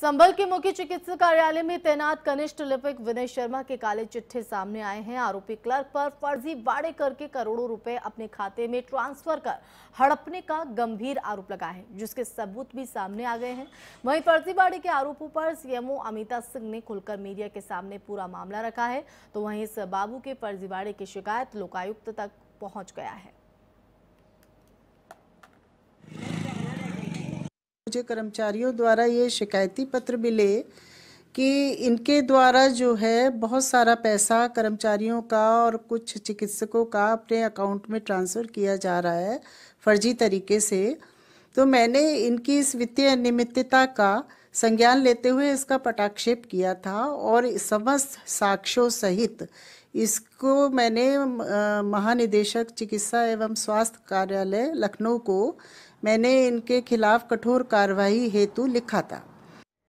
संभल के मुख्य चिकित्सा कार्यालय में तैनात कनिष्ठ लिपिक विनय शर्मा के काले चिट्ठे सामने आए हैं। आरोपी क्लर्क पर फर्जीवाड़े करके करोड़ों रुपए अपने खाते में ट्रांसफर कर हड़पने का गंभीर आरोप लगा है, जिसके सबूत भी सामने आ गए हैं। वहीं फर्जीवाड़े के आरोपों पर सीएमओ अमिता सिंह ने खुलकर मीडिया के सामने पूरा मामला रखा है। तो वहीं इस बाबू के फर्जीवाड़े की शिकायत लोकायुक्त तक पहुँच गया है। मुझे कर्मचारियों द्वारा ये शिकायती पत्र मिले कि इनके द्वारा जो है बहुत सारा पैसा कर्मचारियों का और कुछ चिकित्सकों का अपने अकाउंट में ट्रांसफ़र किया जा रहा है फर्जी तरीके से। तो मैंने इनकी इस वित्तीय अनियमितता का संज्ञान लेते हुए इसका पटाक्षेप किया था और समस्त साक्ष्यों सहित इसको मैंने महानिदेशक चिकित्सा एवं स्वास्थ्य कार्यालय लखनऊ को मैंने इनके खिलाफ कठोर कार्रवाई हेतु लिखा था।